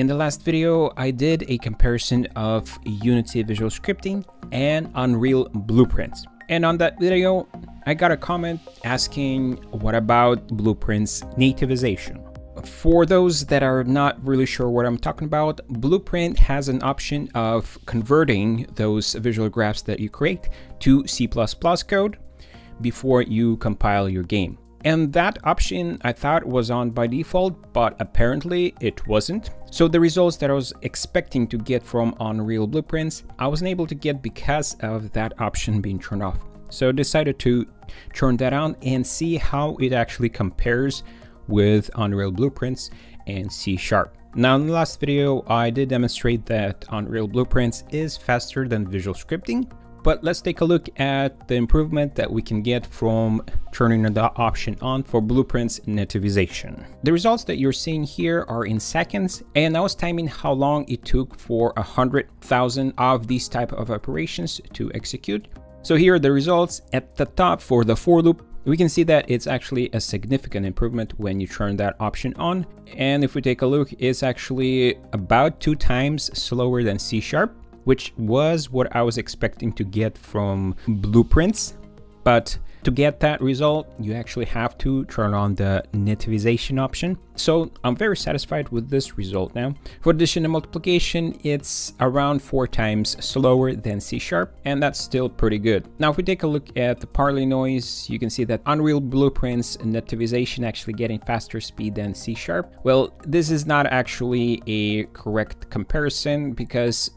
In the last video, I did a comparison of Unity Visual Scripting and Unreal Blueprints. And on that video, I got a comment asking, what about Blueprints nativization? For those that are not really sure what I'm talking about, Blueprint has an option of converting those visual graphs that you create to C++ code before you compile your game. And that option I thought was on by default, but apparently it wasn't. So the results that I was expecting to get from Unreal Blueprints, I wasn't able to get because of that option being turned off. So I decided to turn that on and see how it actually compares with Unreal Blueprints and C#. Now, in the last video, I did demonstrate that Unreal Blueprints is faster than Visual Scripting, but let's take a look at the improvement that we can get from turning the option on for Blueprints nativization. The results that you're seeing here are in seconds, and I was timing how long it took for 100,000 of these type of operations to execute. So here are the results at the top for the for loop. We can see that it's actually a significant improvement when you turn that option on. And if we take a look, it's actually about 2 times slower than C#, which was what I was expecting to get from Blueprints. But to get that result, you actually have to turn on the nativization option. So I'm very satisfied with this result now. For addition and multiplication, it's around 4 times slower than C#, and that's still pretty good. Now, if we take a look at the Perlin noise, you can see that Unreal Blueprints nativization actually getting faster speed than C#. Well, this is not actually a correct comparison because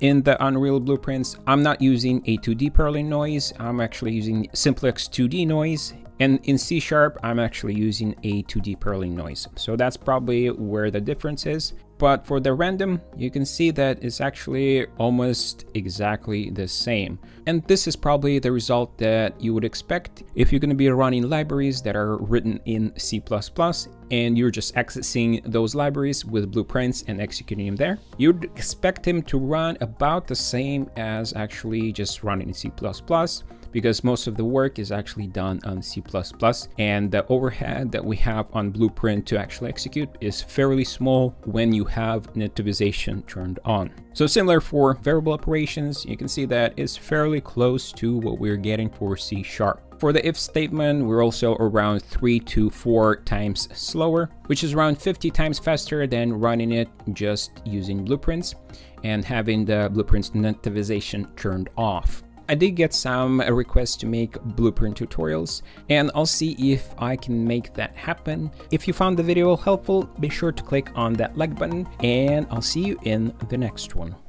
in the Unreal Blueprints, I'm not using a 2D Perlin noise, I'm actually using simplex 2D noise, and in C#, I'm actually using a 2D Perlin noise. So that's probably where the difference is. But for the random, you can see that it's actually almost exactly the same. And this is probably the result that you would expect if you're going to be running libraries that are written in C++, and you're just accessing those libraries with Blueprints and executing them there. You'd expect them to run about the same as actually just running in C++, because most of the work is actually done on C++, and the overhead that we have on Blueprint to actually execute is fairly small when you have nativization turned on. So similar for variable operations, you can see that it's fairly close to what we're getting for C#. For the if statement, we're also around 3 to 4 times slower, which is around 50 times faster than running it just using Blueprints and having the Blueprints nativization turned off. I did get some requests to make Blueprint tutorials, and I'll see if I can make that happen. If you found the video helpful, be sure to click on that like button, and I'll see you in the next one.